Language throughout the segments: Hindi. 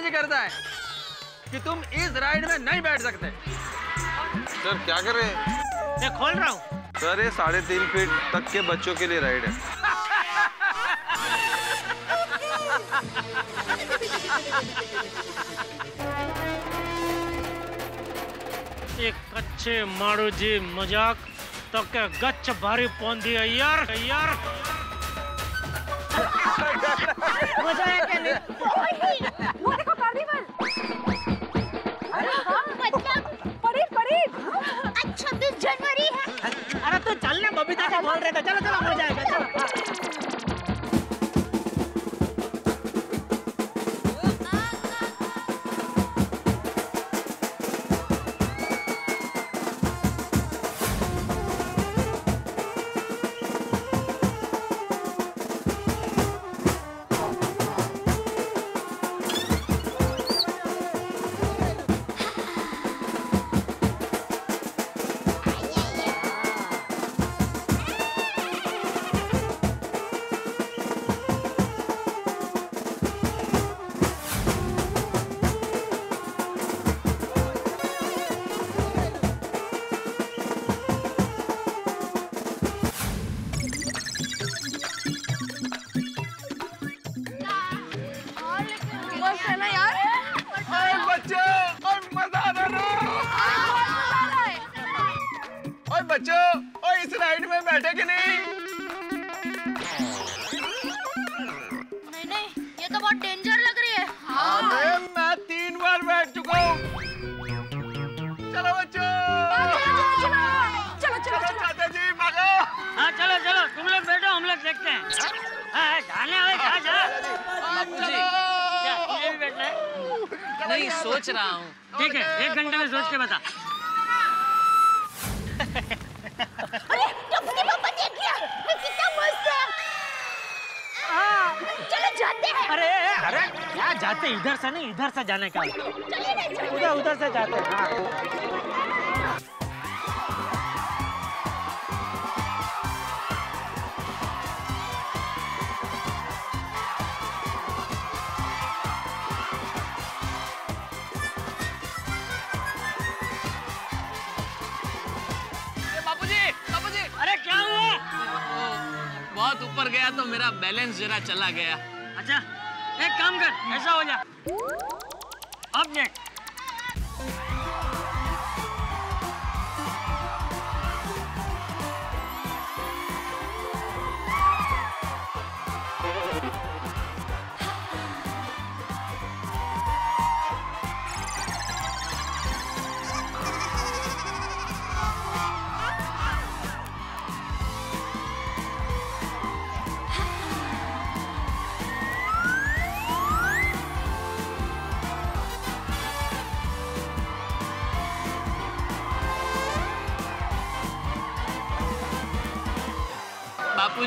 चैलेंज करता है कि तुम इस राइड में नहीं बैठ सकते। सर क्या कर रहे हैं? मैं खोल रहा हूँ। सर ये 3.5 फीट तक के बच्चों के लिए राइड है। एक कच्चे मारू जी मजाक तो क्या गच्च भारी पौंधी अय्यार अय्यार मजा आया क्या? नहीं वो देखो कार्निवल। अरे वाह परी परी। आज 26 जनवरी है। अरे तो चल ना, बबीता का बोल रहे थे। चलो चलो मजा आएगा। जाने का उधर उधर से जाते हैं। हाँ बाबूजी बाबूजी। अरे क्या हुआ? बहुत ऊपर गया तो मेरा बैलेंस जरा चला गया। अच्छा एक काम कर, ऐसा हो जा ऑब्जेक्ट।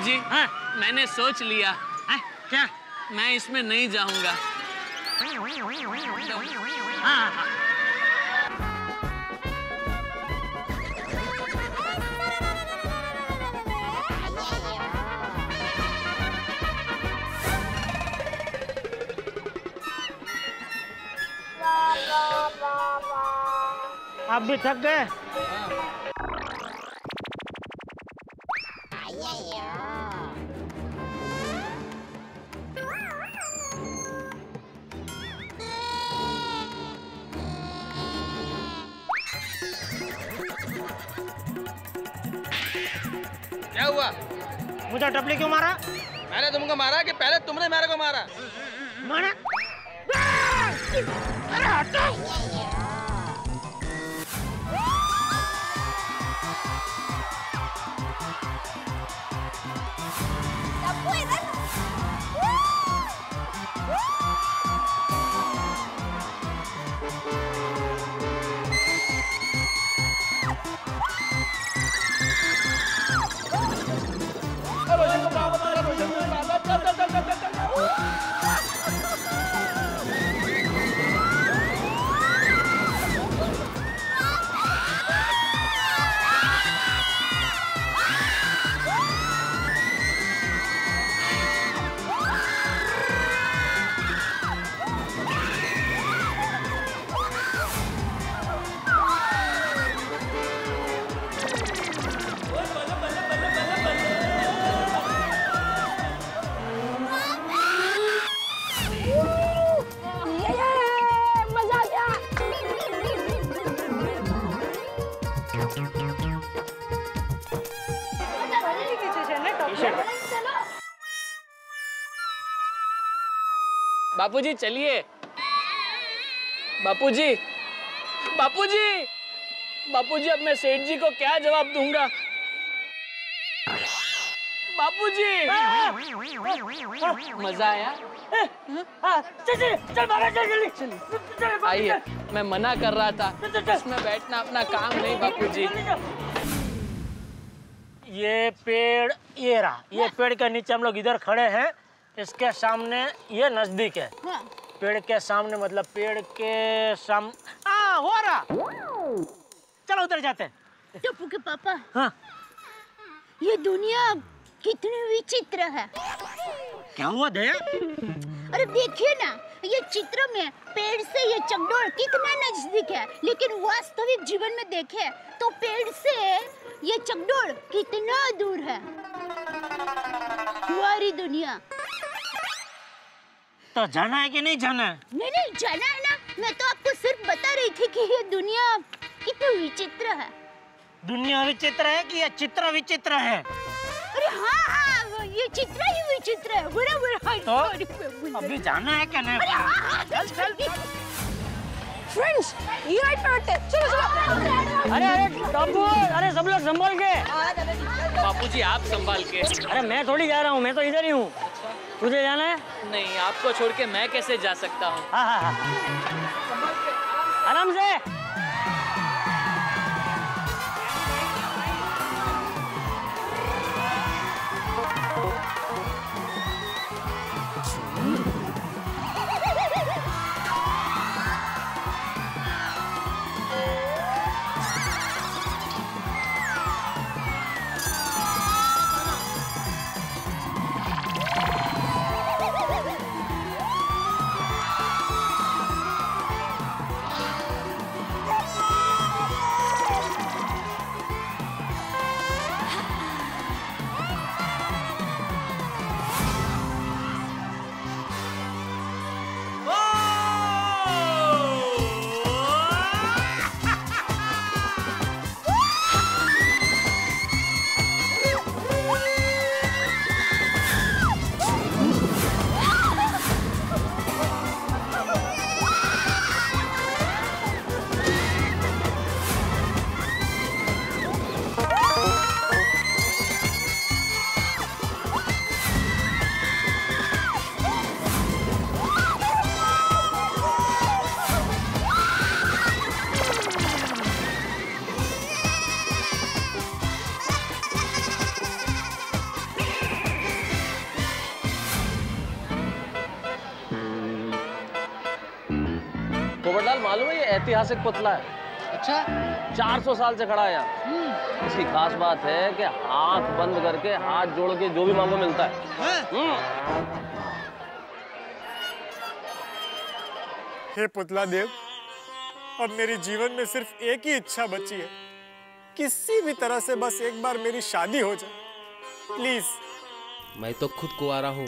जी हाँ? मैंने सोच लिया। हाँ? क्या? मैं इसमें नहीं जाऊंगा। हाँ, हाँ। आप भी थक गए? क्या हुआ? मुझे टपली क्यों मारा? मैंने तुमको मारा कि पहले तुमने मेरे को मारा? मारा? अरे हटो! बापूजी चलिए। बापूजी, बापूजी, बापूजी, अब मैं सेठ जी को क्या जवाब दूंगा? बापूजी, मजा आया? चल आइए, मैं मना कर रहा था, इसमें बैठना अपना काम नहीं। बापूजी, ये पेड़ के नीचे हम लोग इधर खड़े हैं, इसके सामने ये नजदीक है। पेड़ के सामने मतलब पेड़ के सामने हो रहा। चलो उधर जाते हैं। टप्पू के पापा, हाँ, ये दुनिया कितनी विचित्र है। क्या हुआ दया? अरे देखिए ना, ये चित्र में पेड़ से ये चकडोल कितना नजदीक है, लेकिन वास्तविक जीवन में देखे तो पेड़ से ये चकडोल कितना दूर है। हमारी दुनिया तो जाना है कि नहीं जाना है? नहीं जाना है ना। मैं तो आपको सिर्फ बता रही थी कि ये दुनिया कितनी विचित्र है। दुनिया विचित्र है कि ये चित्र विचित्र है? अरे हाँ, ये चित्र ही विचित्र है। तो अभी जाना है क्या? नहीं। फ्रेंड्स, ये राइट पे बैठते हैं। चलो चलो। अरे टप्पू, अरे सब लोग संभाल के। बापूजी आप संभाल के। अरे मैं थोड़ी जा रहा हूँ, मैं तो इधर ही हूँ। मुझे जाना है? नहीं, आपको छोड़ के मैं कैसे जा सकता हूँ? आराम से। ऐतिहासिक पुतला है। अच्छा, 400 साल से खड़ा है यहाँ। इसकी खास बात है कि आंख बंद करके हाथ जोड़ के जो भी मांगो मिलता है। हे पुतला देव, अब मेरे जीवन में सिर्फ एक ही इच्छा बची है, किसी भी तरह से बस एक बार मेरी शादी हो जाए, प्लीज। मैं तो खुद कुंवारा हूँ।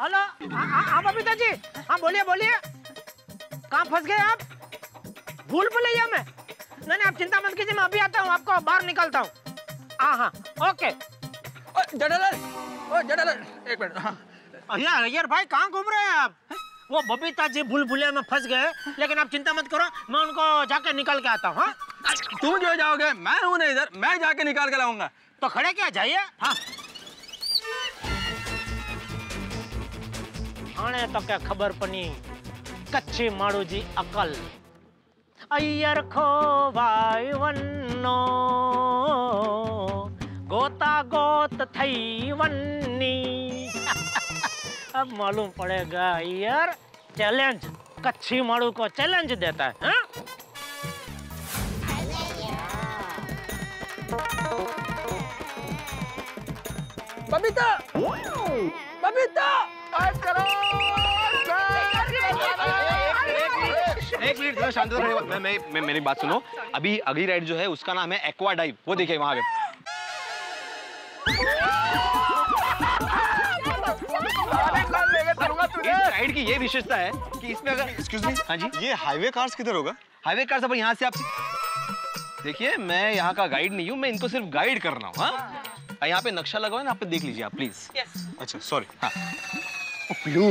हेलो, हाँ बबीता जी, हाँ बोलिए बोलिए। कहाँ फंस गए आप? भूल भुलैया में? नहीं, आप चिंता मत कीजिए, मैं अभी आता हूँ, आपको बाहर निकलता हूँ। हाँ हाँ ओके। जटालाल, एक मिनट। हाँ अय्यर भाई, कहाँ घूम रहे हैं आप? वो बबीता जी भूल भुलैया में फंस गए, लेकिन आप चिंता मत करो, मैं उनको जाके निकाल के आता हूँ। हाँ, तुम जो जाओगे, मैं हूँ ना इधर, मैं जाके निकाल के लाऊंगा। तो खड़े क्या, जाइए। हाँ आने तो क्या खबर पनी कच्ची माड़ू जी अकल। अय्यर खो भाई वन्नो गोता गोत थई वन्नी। अब मालूम पड़ेगा अय्यर चैलेंज, कच्ची माड़ू को चैलेंज देता है। हा? बबीता, बबीता, करो। एक मिनट, थोड़ा शांत रहो। मैं मेरी बात सुनो। अभी अगली राइड जो है उसका नाम है एक्वा डाइव। वो देखिए वहां पे। की ये विशेषता है कि इसमें अगर एक्सक्यूज मी, हाँ जी, ये हाईवे कार्स किधर होगा? हाईवे कार्स अपन यहाँ से आप देखिए, मैं यहाँ का गाइड नहीं हूँ, मैं इनको सिर्फ गाइड कर रहा हूँ। हाँ, यहाँ पे नक्शा लगा हुआ है ना, यहाँ पे देख लीजिए आप प्लीज। अच्छा सॉरी। हाँ ब्लू,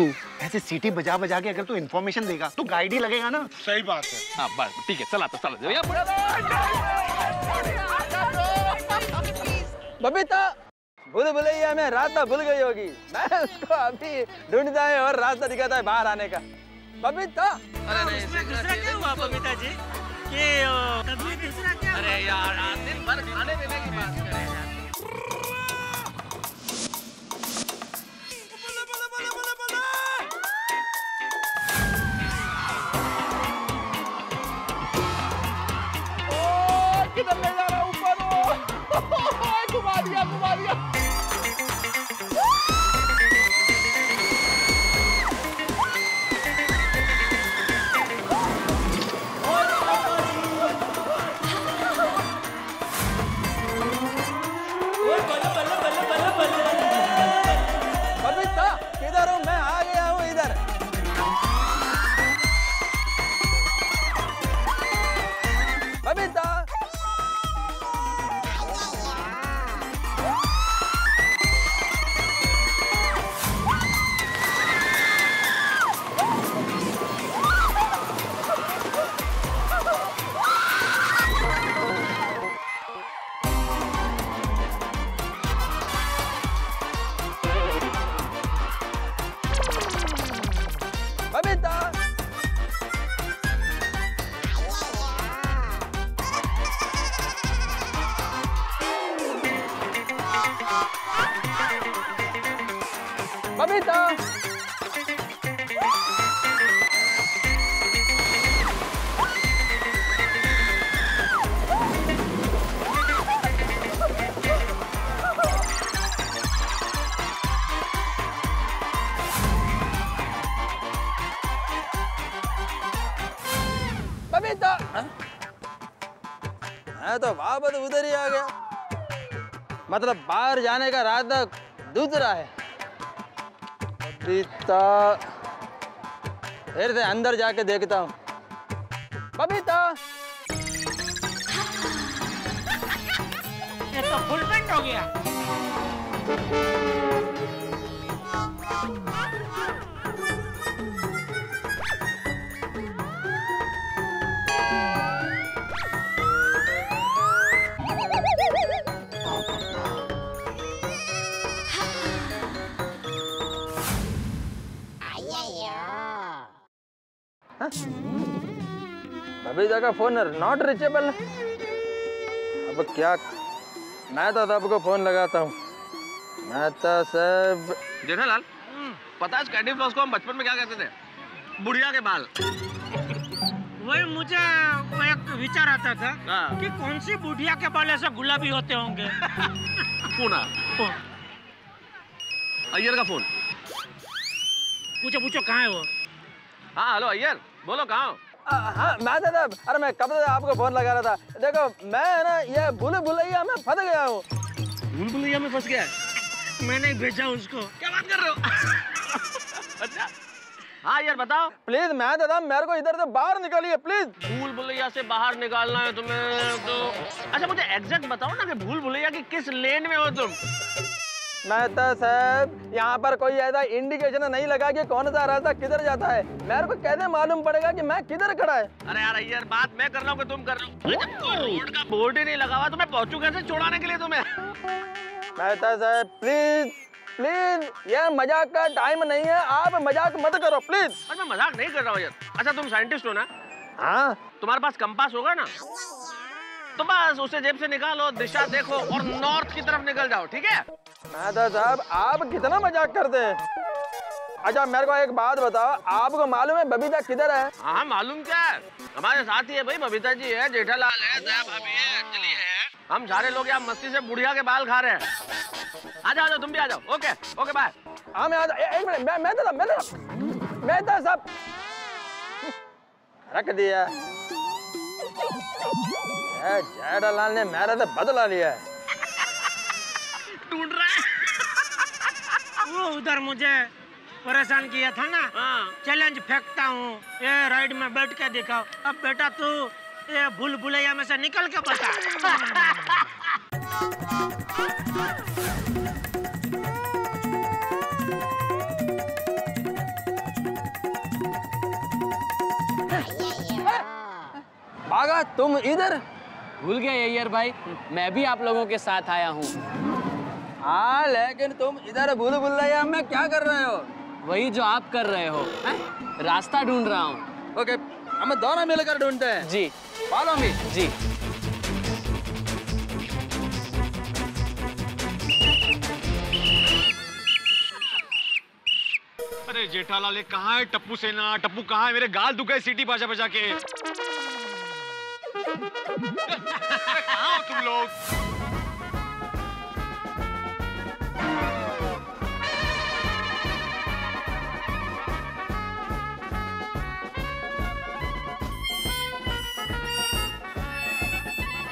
ऐसे सीटी बजा बजा के अगर तू इन्फॉर्मेशन देगा तो गाइड ही लगेगा ना। सही बात है। हाँ बस ठीक है, चला तो चला। बबीता भूल भुलैया में रास्ता भूल गई होगी, मैं उसको अभी ढूंढता है और रास्ता दिखाता है बाहर आने का। बबीता, अरे इसमें दूसरा क्या हुआ बबीता जी? कभी दूसरा क्या? अरे यार दिन भर खाने पीने की बात कर रहे हैं। तो वापस उधर ही आ गया, मतलब बाहर जाने का रास्ता दूसरा है। बबीता फिर से अंदर जाके देखता हूँ। बबीता ये तो फुल पेंट हो गया। बबीता का फोन नॉट रिचेबल, अब क्या? मैं तो तब को फोन लगाता हूँ। मैं तो सब जेठालाल, पता है कैंडी फ्लॉस को हम बचपन में क्या कहते थे? बुढ़िया के बाल। वही मुझे एक विचार आता था कि कौन सी बुढ़िया के बाल ऐसे गुलाबी होते होंगे। अय्यर का फोन। पूछो पूछो कहाँ है वो? हाँ हेलो अय्यर, बोलो कहाँ हो? हाँ मैं दादा, अरे मैं कब से आपको फोन लगा रहा था। देखो मैं ना ये भूल भुलैया में फंस गया हूँ। भूल भुलैया में फंस गया? मैंने भेजा उसको। क्या बात कर रहे हो? अच्छा हाँ यार बताओ प्लीज। मैं दादा, मेरे को इधर से बाहर निकालिए प्लीज। भूल भुलैया से बाहर निकालना है तुम्हें तो? अच्छा मुझे एग्जैक्ट बताओ ना कि भूल भुलैया की किस लेन में हो तुम? मेहता साहब, यहाँ पर कोई ऐसा इंडिकेशन नहीं लगा कि कौन सा रास्ता किधर जाता है। मेरे को कैसे मालूम पड़ेगा कि मैं किधर खड़ा है? अरे यार अय्यर, बात मैं कर रहा हूँ कि तुम कर रहे हो। जब कोई रोड का बोर्ड ही नहीं लगा हुआ तो मैं पहुँचू कैसे छोड़ाने के लिए तुम्हें? मेहता साहब प्लीज प्लीज, यह मजाक का टाइम नहीं है, आप मजाक मत करो प्लीज। अरे मैं मजाक नहीं कर रहा हूँ यार। अच्छा तुम साइंटिस्ट हो ना? हाँ। तुम्हारे पास कंपास होगा ना, तो बस उसे जेब से निकालो, दिशा देखो और नॉर्थ की तरफ निकल जाओ, ठीक है? मेहता साहब आप कितना मजाक करते हैं। अच्छा मेरे को एक बात बताओ, आपको मालूम है बबीता किधर है? हाँ मालूम क्या है, हमारे साथ ही है भाई। बबीता जी है, जेठालाल है, दया भाभी है, अंजलि है, हम सारे लोग यहाँ मस्ती से बुढ़िया के बाल खा रहे हैं। आ जाओ तुम भी आ जाओ। Okay okay bye. हाँ मैं आ जाओ। एक मिनट, मेहता साहब रख दिया। जेठालाल ने मेरा तो बदला लिया है। ढूंढ रहा है वो उधर मुझे परेशान किया था ना, चैलेंज फेंकता हूँ, ये राइड में बैठ के दिखाओ। अब बेटा तू ये भूल भुलैया में से निकल के बता। भागा तुम इधर, भूल गए अय्यर भाई, मैं भी आप लोगों के साथ आया हूँ। हाँ लेकिन तुम इधर भूल भुलैया में क्या कर रहे हो? वही जो आप कर रहे हो, रास्ता ढूंढ रहा हूँ। ओके, हम दोनों मिलकर ढूंढते हैं। जी फॉलो मी। जी अरे जेठालाल कहाँ है टप्पू सेना? टप्पू कहाँ है? मेरे गाल दुखे सीटी बजा बजा के। कहाँ हो तुम लोग?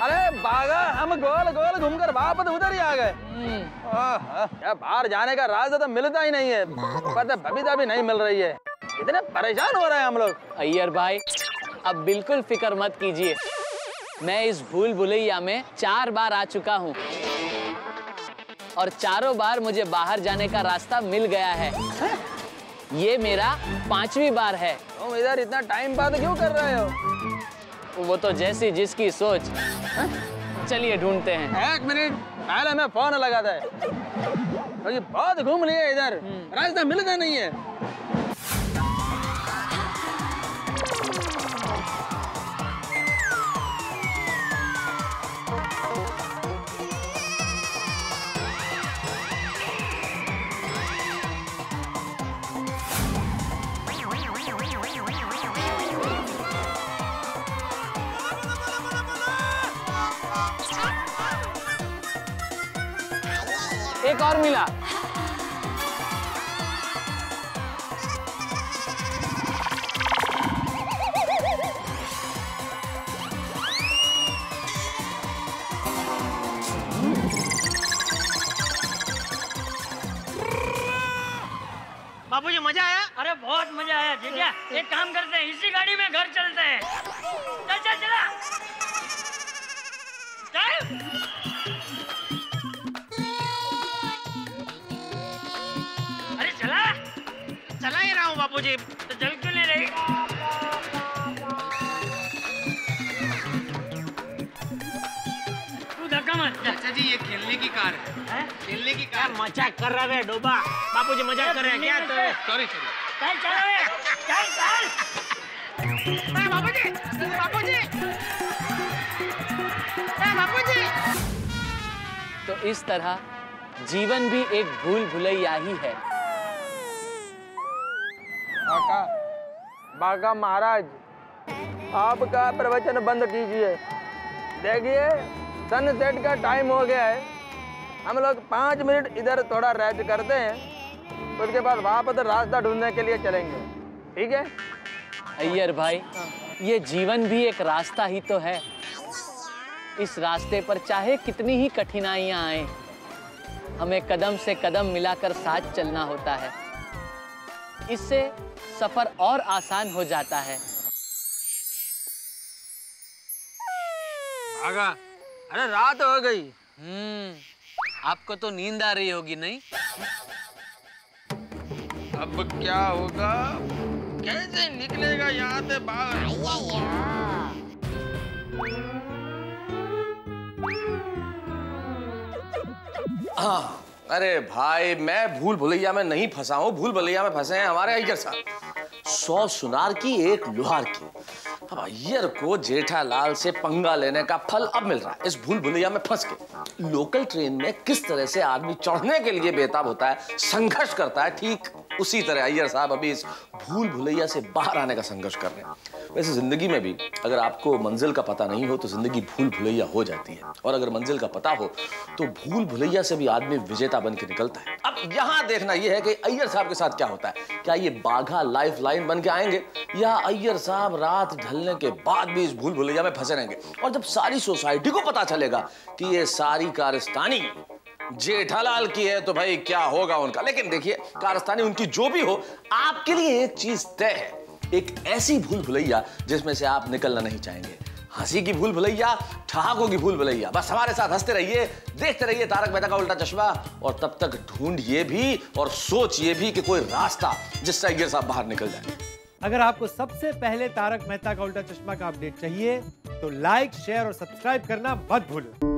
अरे बागा, हम गोल गोल घूमकर वापस उधर ही आ गए। बाहर जाने का रास्ता तो मिलता ही नहीं है, पता बबीता भी नहीं मिल रही है। इतने परेशान हो रहे हैं हम लोग। अय्यर भाई अब बिल्कुल फिक्र मत कीजिए, मैं इस भूल भुलैया में 4 बार आ चुका हूँ और 4ों बार मुझे बाहर जाने का रास्ता मिल गया है। ये मेरा 5वीं बार है। तुम इधर इतना टाइम पास क्यों कर रहे हो? वो तो जैसी जिसकी सोच। चलिए ढूंढते हैं। 1 मिनट पहले मैं फोन लगाता है क्योंकि बहुत घूम लिए इधर, रास्ता मिलता नहीं है। एक और मिला। बाबूजी मजा आया? अरे बहुत मजा आया। जीजा एक काम करते हैं, इसी गाड़ी में घर चलते हैं। चल चल चला चल। चला ही रहा हूँ बापूजी, तो जल क्यों नहीं रही? तू धक्का मत। अच्छा जी ये खेलने की कार है? खेलने की कार। मजाक कर रहा है डोबा। बापूजी मजाक कर रहे हैं क्या? तो सॉरी सॉरी। चल चल चल चल। अरे बापूजी, बापूजी, अरे बापूजी। तो इस तरह जीवन भी एक भूल भुलैया ही है। बागा, बागा महाराज आपका प्रवचन बंद कीजिए। देखिए सनसेट का टाइम हो गया है, हम लोग 5 मिनट इधर थोड़ा रेस्ट करते हैं, उसके बाद वापस रास्ता ढूंढने के लिए चलेंगे। ठीक है अय्यर भाई? ये जीवन भी एक रास्ता ही तो है, इस रास्ते पर चाहे कितनी ही कठिनाइयाँ आए, हमें कदम से कदम मिलाकर साथ चलना होता है। इससे सफर और आसान हो जाता है। आगा, अरे रात हो गई। आपको तो नींद आ रही होगी नहीं? अब क्या होगा, कैसे निकलेगा यहाँ से बाहर? अरे भाई मैं भूल भुलैया में नहीं फंसा हूँ, भूल भुलैया में फंसे हैं हमारे अय्यर साहब। 100 सुनार की एक लोहार की। अब अय्यर को जेठालाल से पंगा लेने का फल अब मिल रहा है। इस भूल भुलैया में फंस के लोकल ट्रेन में किस तरह से आदमी चढ़ने के लिए बेताब होता है, संघर्ष करता है, ठीक उसी तरह अय्यर साहब अभी इस भूल भुलैया से बाहर आने का संघर्ष कर रहे हैं। वैसे जिंदगी में भी अगर आपको मंजिल का पता नहीं हो तो जिंदगी भूल भुलैया हो जाती है, और अगर मंजिल का पता हो तो भूल भुलैया से भी आदमी विजेता बन के निकलता है। अब यहाँ देखना यह है कि अय्यर साहब के साथ क्या होता है। क्या ये बाघा लाइफ लाइन बन के आएंगे या अय्यर साहब रात ढलने के बाद भी इस भूल भुलैया में फंसे रहेंगे? और जब सारी सोसाइटी को पता चलेगा कि ये सारी कारस्तानी जेठालाल की है तो भाई क्या होगा उनका। लेकिन देखिए कारस्तानी उनकी जो भी हो, आपके लिए एक चीज तय है, एक ऐसी भूल भुलैया जिसमें से आप निकलना नहीं चाहेंगे। हंसी की भूल भुलैया, ठहाकों की भूल भुलैया। बस हमारे साथ हंसते रहिए, देखते रहिए तारक मेहता का उल्टा चश्मा, और तब तक ढूंढिए भी और सोचिए भी कि कोई रास्ता जिससे अय्यर साहब बाहर निकल जाए। अगर आपको सबसे पहले तारक मेहता का उल्टा चश्मा का अपडेट चाहिए तो लाइक, शेयर और सब्सक्राइब करना मत भूलो।